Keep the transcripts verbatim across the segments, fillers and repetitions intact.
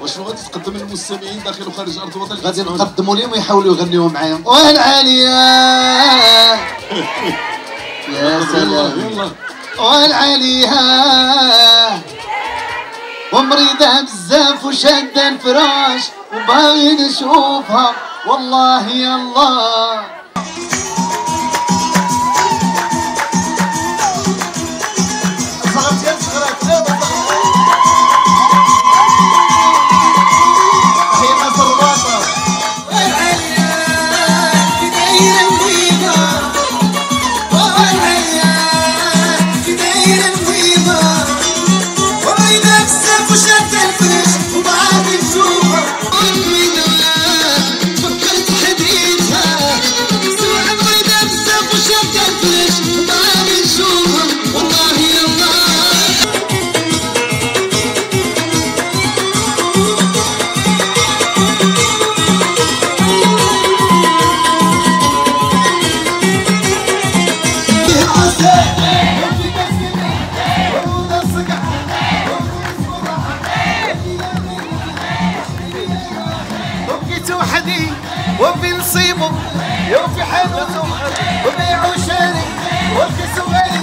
وشنو غادي تقدم للمستمعين داخل وخارج ارض الوطن؟ غادي نقدموا لهم ويحاولوا يغنيوا معايا وهل عليها يا سلام وهل عليها ومريضه بزاف وشاده الفراش وباغي نشوفها والله يا الله. وفي نصيبه وفي حلوته وبيع وشاري وفي سوالي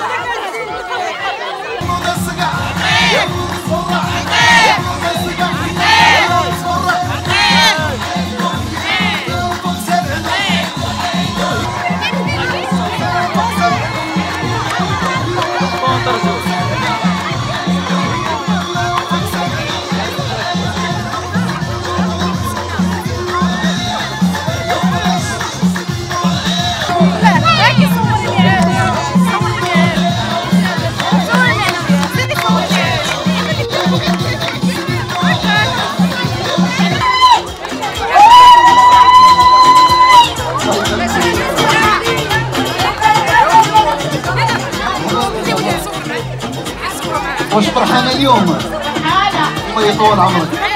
واش فرحانة اليوم؟ الله يطول عمرك.